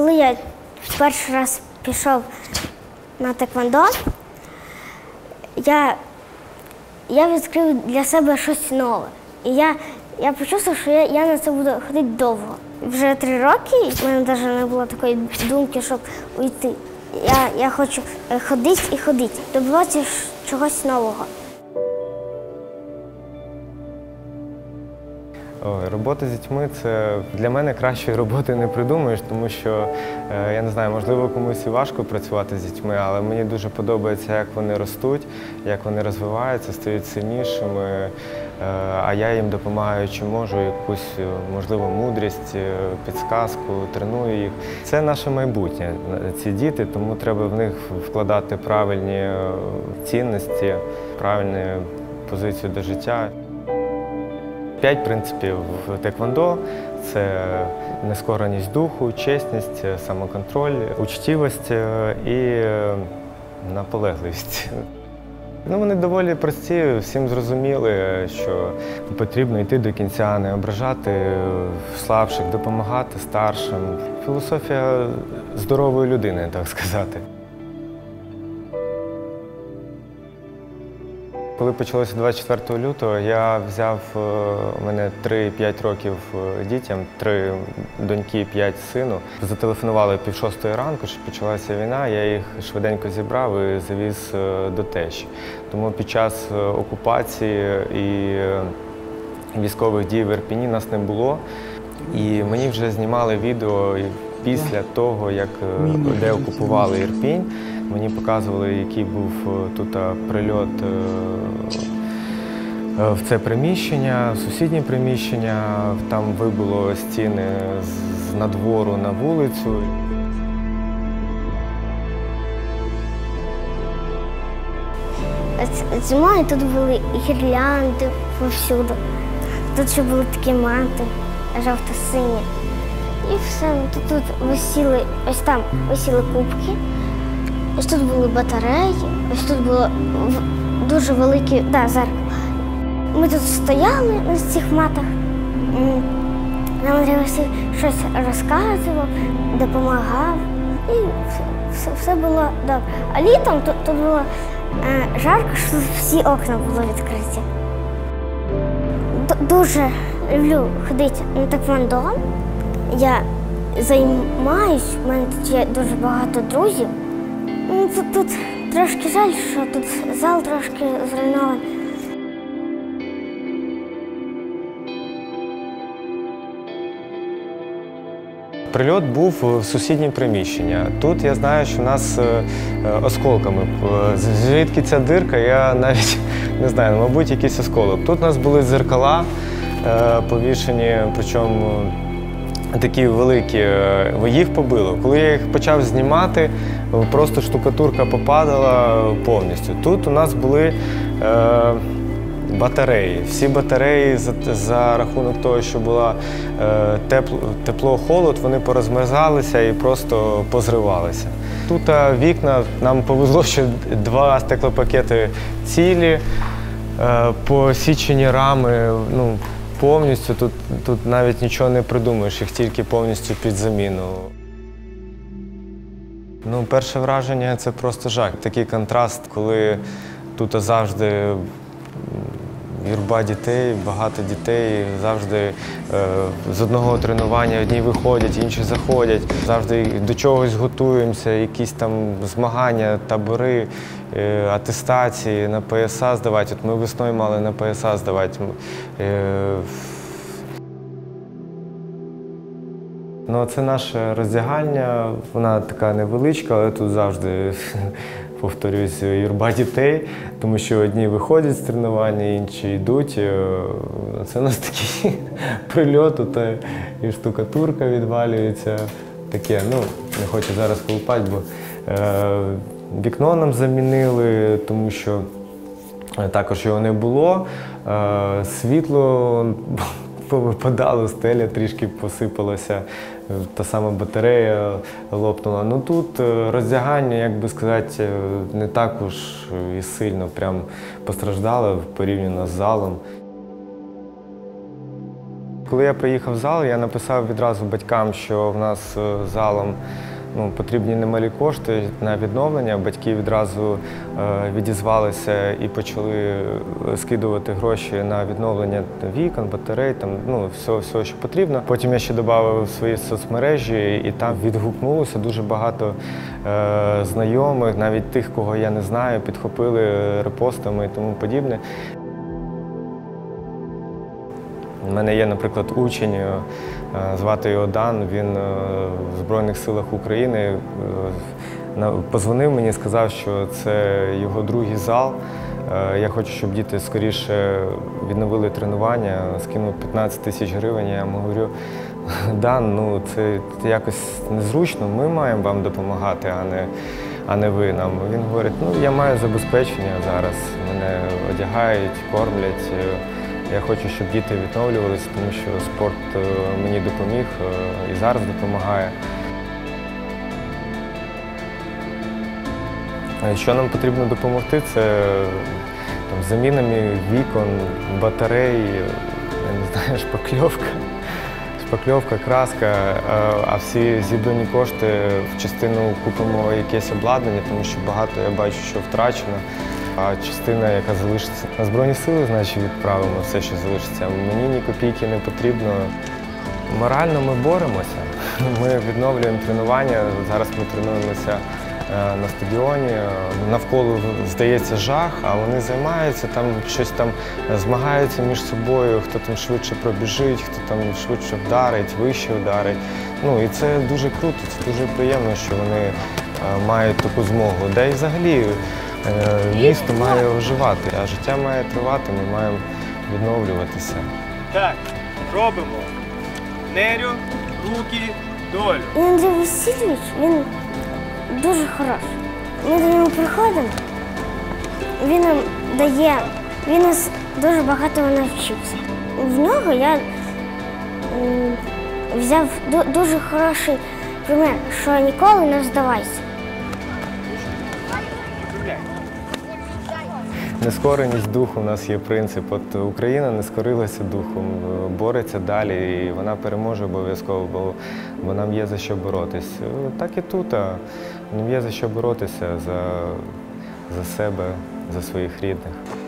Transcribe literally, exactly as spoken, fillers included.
коли я перший раз пішов на тхеквондо, я, я відкрив для себе щось нове. І я, я почувствував, що я, я на це буду ходити довго. Вже три роки, в мене навіть не було такої думки, щоб уйти. Я, я хочу ходити і ходити, добиватися чогось нового. Ой, робота з дітьми – це для мене кращої роботи не придумаєш, тому що, я не знаю, можливо, комусь і важко працювати з дітьми, але мені дуже подобається, як вони ростуть, як вони розвиваються, стають сильнішими, а я їм допомагаю, чи можу, якусь, можливо, мудрість, підсказку, треную їх. Це наше майбутнє, ці діти, тому треба в них вкладати правильні цінності, правильну позицію до життя. П'ять принципів в тхеквондо – це нескореність духу, чесність, самоконтроль, учтівість і наполегливість. Ну, вони доволі прості, всім зрозуміли, що потрібно йти до кінця, не ображати слабших, допомагати старшим. Філософія здорової людини, так сказати. Коли почалося двадцять четвертого лютого, я взяв, у мене три-п'ять років дітям, три доньки, п'ять сину. Зателефонували пів шостої ранку, що почалася війна, я їх швиденько зібрав і завіз до тещі. Тому під час окупації і військових дій в Ірпіні нас не було. І мені вже знімали відео після того, як де окупували Ірпінь. Мені показували, який був тут прильот в це приміщення, в сусіднє приміщення. Там вибило стіни з надвору на вулицю. Зимою тут були гірлянди повсюди. Тут ще були такі манти, жовто-сині. І все, тут, тут висіли, ось там висіли кубки. Ось тут були батареї, ось тут було дуже велике, да, зеркало. Ми тут стояли на цих матах, нам Андрій Василь щось розказував, допомагав, і все, все, все було добре. А літом тут, тут було е, жарко, що всі окна були відкриті. Д дуже люблю ходити на тхеквондо. Я займаюсь, в мене тут є дуже багато друзів. Тут, тут трошки жаль, що тут зал трошки зруйнований. Прильот був в сусіднє приміщення. Тут я знаю, що в нас осколками. Звідки ця дирка, я навіть не знаю, мабуть, якийсь осколок. Тут у нас були дзеркала повішені, причому такі великі, їх побило. Коли я їх почав знімати, просто штукатурка попадала повністю. Тут у нас були е, батареї. Всі батареї за, за рахунок того, що було е, тепло-холод, вони порозмерзалися і просто позривалися. Тут а, вікна, нам повезло, що два стеклопакети цілі, е, посічені рами. Ну, повністю, тут, тут навіть нічого не придумаєш, їх тільки повністю під заміну. Ну, перше враження — це просто жах. Такий контраст, коли тут завжди юрба дітей, багато дітей, завжди е, з одного тренування одні виходять, інші заходять, завжди до чогось готуємося, якісь там змагання, табори, е, атестації, на ПСА здавати. От ми весною мали на ПСА здавати. Е, Ну, це наша роздягальня, вона така невеличка, але тут завжди, повторюсь, юрба дітей, тому що одні виходять з тренування, інші йдуть. Це у нас такий прильот, та і штукатурка відвалюється. Таке, ну, не хочу зараз колупати, бо е, вікно нам замінили, тому що також його не було. Е, світло повипадало, стеля трішки посипалася, та сама батарея лопнула. Ну тут роздягання, як би сказати, не так уж і сильно прям постраждало порівняно з залом. Коли я приїхав в зал, я написав відразу батькам, що в нас залом ну, потрібні немалі кошти на відновлення. Батьки відразу е, відізвалися і почали скидувати гроші на відновлення вікон, батарей, там, ну, всього, всього, що потрібно. Потім я ще додав свої соцмережі, і там відгукнулося дуже багато е, знайомих, навіть тих, кого я не знаю, підхопили репостами і тому подібне. У мене є, наприклад, учень, звати його Дан, він в Збройних силах України. Позвонив мені, сказав, що це його другий зал. Я хочу, щоб діти скоріше відновили тренування, скинув п'ятнадцять тисяч гривень. Я йому говорю: Дан, ну це якось незручно, ми маємо вам допомагати, а не, а не ви нам. Він говорить: ну я маю забезпечення зараз, мене одягають, кормлять. Я хочу, щоб діти відновлювалися, тому що спорт мені допоміг і зараз допомагає. Що нам потрібно допомогти, це там, замінами вікон, батарей, я не знаю, шпакльовка, шпакльовка, краска. А всі зібрані кошти в частину купимо якесь обладнання, тому що багато я бачу, що втрачено. А частина, яка залишиться на Збройні сили, значить відправимо все, що залишиться. Мені ні копійки не потрібно. Морально ми боремося. Ми відновлюємо тренування. Зараз ми тренуємося на стадіоні. Навколо, здається, жах, а вони займаються, там щось там змагаються між собою, хто там швидше пробіжить, хто там швидше вдарить, вище вдарить. Ну і це дуже круто, це дуже приємно, що вони мають таку змогу. Де і взагалі місто має оживати, а життя має тривати, ми маємо відновлюватися. Так, робимо нерю, руки, долю. Андрій Васильович, він дуже хороший. Ми до нього приходимо, він нам дає, він нас дуже багато навчився. В нього я взяв дуже хороший пример, що ніколи не здавайся. Нескореність духу у нас є принцип. От Україна не скорилася духом, бореться далі, і вона переможе обов'язково, бо, бо нам є за що боротись. Так і тут, а нам є за що боротися, за, за себе, за своїх рідних.